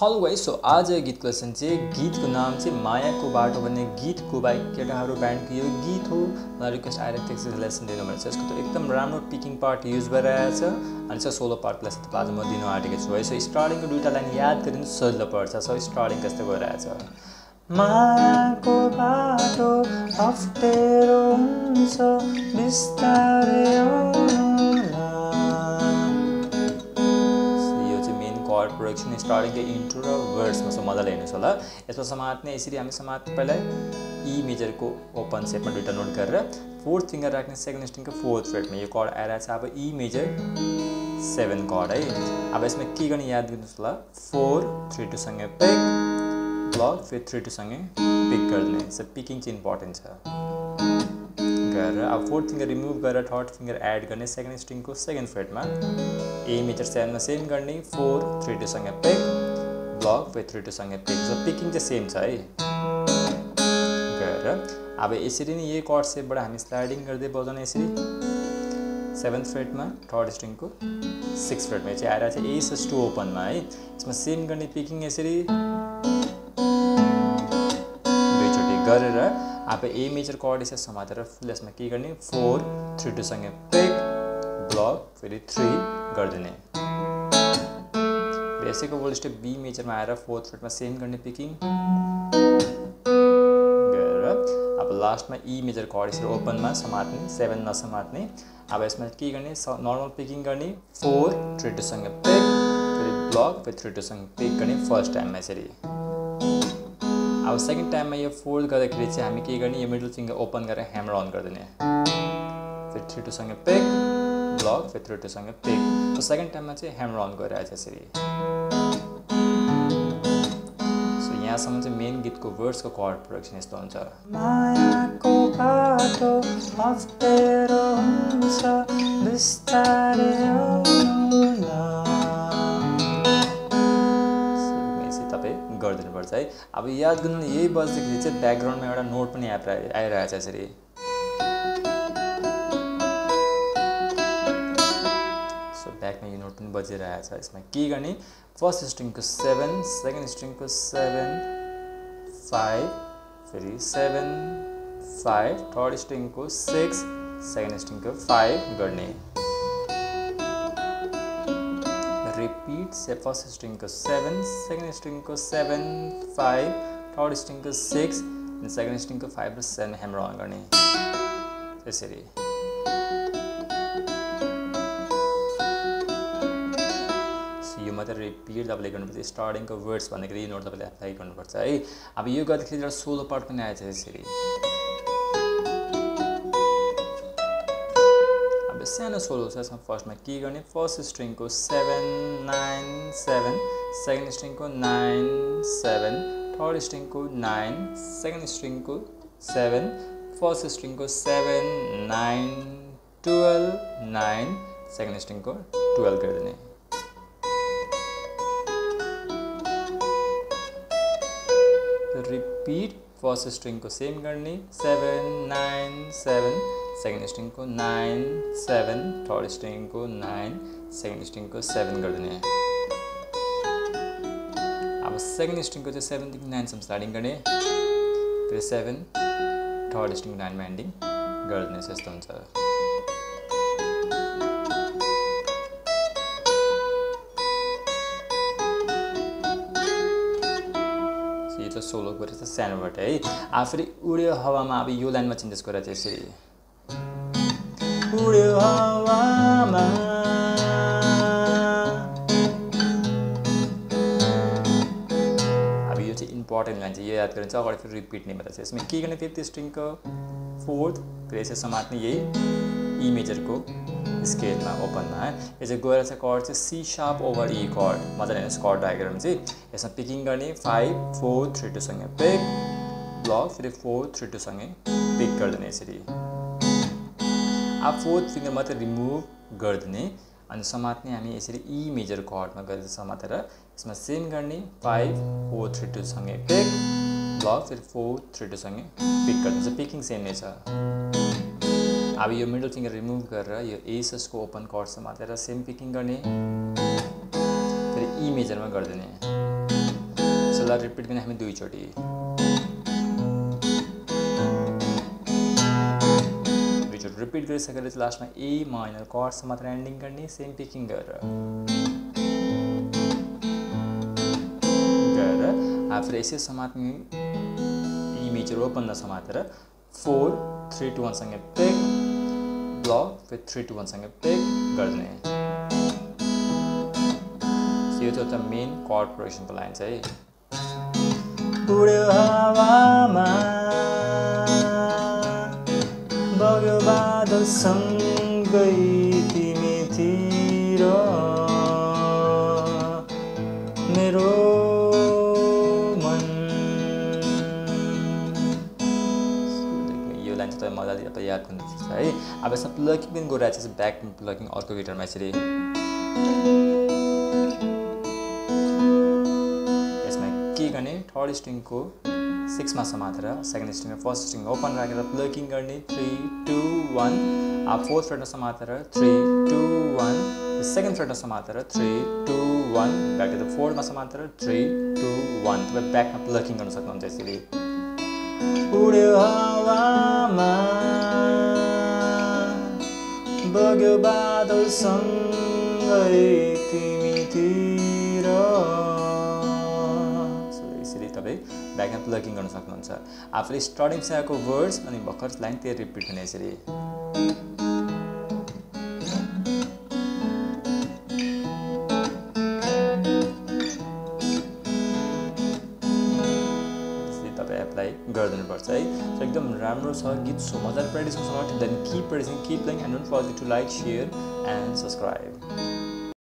Hello guys, so आज गीत Klaasen गीत को नाम माया को बाटो भन्ने गीत को बाई केटाहरू बैंड को यो गीत हो। मैं रिक्वेस्ट आएर टेक्स्ट लेसन दिनु भनेछ। यसको त एकदम राम्रो पिकिङ पार्ट यूज भइरहेछ अनि सोलो पार्ट प्लस आज म दिन आँटेको छु है। सो स्टार्टिङ को दुईटा लाइन याद गरिनु सजिलो पर्छ। सो स्टार्टिङ कस्तो भइरहेछ, मायाको बाटो अप्ठ्यारो हुन्छ बिस्तारै प्रोडक्शन स्टार्टिंग के इंट्रो र वर्ड्स में मजा हेर्नुस् होला। यसमा समात्ने यसरी हामी समात्ने पहिला ई मेजर को ओपन सेप में दुईटा नोट गरेर फोर्थ फिंगर राख्ने सेकेंड स्ट्रिंग को फोर्थ फ्रेट में यो कर्ड आइरहेछ। अब ई मेजर 7 कर्ड है। अब इसमें के गर्ने याद गर्नुस् होला, 4 3 2 सँगै पिक ब्लक फिर 3 2 सँगै पिक गर्ने। सो पिकिङ चाहिँ इम्पोर्टेन्ट छ। अब फोर्थ फिंगर रिमूव कर थर्ड फिंगर एड करने सेकेंड स्ट्रिंग को सेकेंड फ्रेट में ए मेजर 7 में सेम करने 4 3 2 सँगै पिक ब्लक फिर 3 2 सँगै पिक। सो पिकिंग सेम है। अब इसी नहीं कर्ड सेप हम स्लाइडिंग करते बजाने इसी 7th फ्रेट में थर्ड स्ट्रिंग को 6th फ्रेट में आ रहा है। एस टू ओपन में हाई इसमें सेम करने पिकिंग इसी दुईचोटी कर। अब ए मेजर कर्ड इसे समातेर फुल इसमें के गर्ने 4 3 2 सँगै पिक ब्लक फिर 3 गरिदिने। Basic whole step B major में आएर फोर्थ फ्रेट में सेम करने पिकिंग। अब लास्ट में ई मेजर कर्ड इसे ओपन में समात्ने 7 नसमात्ने। अब इसमें के गर्ने नर्मल पिकिंग करने 4 3 2 सँगै पिक फिर ब्लक फिर 3 2 सँगै पिक करने फर्स्ट टाइम में यसरी। अब सेकेंड टाइम में ये फोल्ड गर्दा हम के मिडल फिंगर ओपन कर हैमर ऑन कर दिने फिर 3 2 सँगै पिक ब्लक फिर 3 2 सँगै पिक। तो सेकेंड टाइम में हैमर ऑन कर यसरी। सो यहाँसम्म चाहिँ मेन गीत को वर्ड्स को कर्ड प्रोडक्शन यस्तो गर्दिनु पर्छ है। अब याद गर्नु यही बज्दाखेरि चाहिँ ब्याकग्राउन्डमा एउटा नोट पनि आइरहेछ यसरी। सो ब्याकमा यो नोट पनि बजिरहेछ। यसमा के गर्ने, फर्स्ट स्ट्रिङ को 7 सेकेन्ड स्ट्रिङ को 7 5 फेरि 7 5 थर्ड स्ट्रिङ को 6 सेकेन्ड स्ट्रिङ को 5 गर्ने। रिपीट से फर्स्ट स्ट्रिंग को 7 सेकेंड स्ट्रिंग को 7 5 थर्ड स्ट्रिंग को 6 सेकेंड स्ट्रिंग को 5 र 7 हैमर ऑन करने यसरी। सो यो मात्र रिपीट तपाईले गर्नुपर्छ। स्टार्टिङ को वर्ड्स भन्दाखेरि यो नोट तपाईले एप्लाई गर्नुपर्छ है। अब यो गर्दाखेरि एउटा सोलो पार्ट पनि आएछ यसरी। सानो सोलो छ। यसमा फर्स्टमा के गर्ने, फर्स्ट स्ट्रिङ को 7 9 7 सेकेन्ड स्ट्रिङ को 9 7 थर्ड स्ट्रिङ को 9 सेकेन्ड स्ट्रिङ को 7 फर्स्ट स्ट्रिङ को 7 9 12 9 सेकेन्ड स्ट्रिङ को 12 गरिदिने। रिपीट फर्स्ट स्ट्रिङ को सेम गर्ने 7 9 7 सेकेंड स्ट्रिंग को 9 7 थर्ड स्ट्रिंग को 9 सेकेंड स्ट्रिंग को 7 कर दिने। अब सेकेंड स्ट्रिंग को 7 देखि 9 सम्म स्टार्टिंग करने फिर 7 थर्ड स्ट्रिंग 9 में एंडिंग कर दिने। यस्तो हुन्छ। यो त सोलो गरेछ सानोबाट है। अब फेरि उड्यो हावामा अब यो लाइनमा चेन्जेस गरेछ यसरी। उड्यो हावामा अब यो चाहिँ इम्पोर्टेन्ट लाइन चाहिँ यो याद गरिन्छ। अगाडि फेरि रिपिट नै मात्र छ। यसमा के गर्ने, 5th स्ट्रिङ को 4th फेरि यसरी समात्ने यही ई मेजर को स्केलमा ओपनमा है। यो चाहिँ गएर चाहिँ कर्ड चाहिँ C sharp over E chord मजाले हेर्नुहोस् कर्ड डायग्राम चाहिँ। यसमा पिकिङ गर्ने 5 4 3 2 सँगै पिक ब्लक फेरि 4 3 2 सँगै पिक गरिदिने यसरी। अब फोर्थ फिंगर मात्र रिमुभ गरिदिने अनि समात्ने हामी यसरी ई मेजर कर्डमा गएर समातेर यसमा सेम गर्ने 5 4 3 2 सँगै पिक ब्लक फेरि 4 3 2 सँगै पिक गर्नुहुन्छ। पिकिङ सेम नै छ। अब यो मिडल फिंगर रिमुभ गरेर यो एसएसको ओपन कर्ड समातेर सेम पिकिङ गर्ने फेरि ई मेजरमा गरिदिने। गला रिपीट करने हमें दुई चोटी रिपीट कर सकते लास्ट में ए माइनर कॉर्ड से मात्र एंडिंग करनी सेम पिकिंग कर आप ऐसे समात में ई मेजर ओपन समातर 4-3-2-1 संगे पिक ब्लॉक फिर 3-2-1 संगे पिक कर देने ये तो होता मेन कॉर्ड प्रोग्रेशन पर लाइन सही बादल संगै तिमी थिर मेरो मन यो लाइन चाहिँ मजाले अब याद गर्नुपर्छ है अब यसमा प्लकिङ पनि गरिरहेछ ब्याक प्लकिङ अर्को गिटारमा यसरी यसमा के गर्ने थर्ड स्ट्रिङको 6 मा समातेर सेकेन्ड स्ट्रिङ र फर्स्ट स्ट्रिङ ओपन राखेर प्लकिङ गर्ने 3-2-1 अब फोर्थ फ्रेटमा समातेर 3-2-1 सेकेन्ड फ्रेटमा समातेर 3-2-1 ब्याक टु द फोर्थमा समातेर 3-2-1 तपाईँ ब्याकमा प्लकिङ गर्न सक्नुहुन्छ यसरी उड्यो हावामा बग्यो बादल सँगै तिमीतिर यसरी तपाईँ ब्याक एन्ड प्लकिङ गर्न सक्नुहुन्छ आफूले स्टार्टिङ साको वर्ड्स अनि भर्खर लाइन त्यो रिपिट गर्ने यसरी तपाईँ एप्लाई गरिदिनुपर्छ है सो एकदम राम्रो छ गीत सो मजाले प्र्याक्टिस गर्नुहोस् then keep practicing keep playing and don't forget to like share and subscribe